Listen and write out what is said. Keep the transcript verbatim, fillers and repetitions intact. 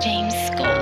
James Gold.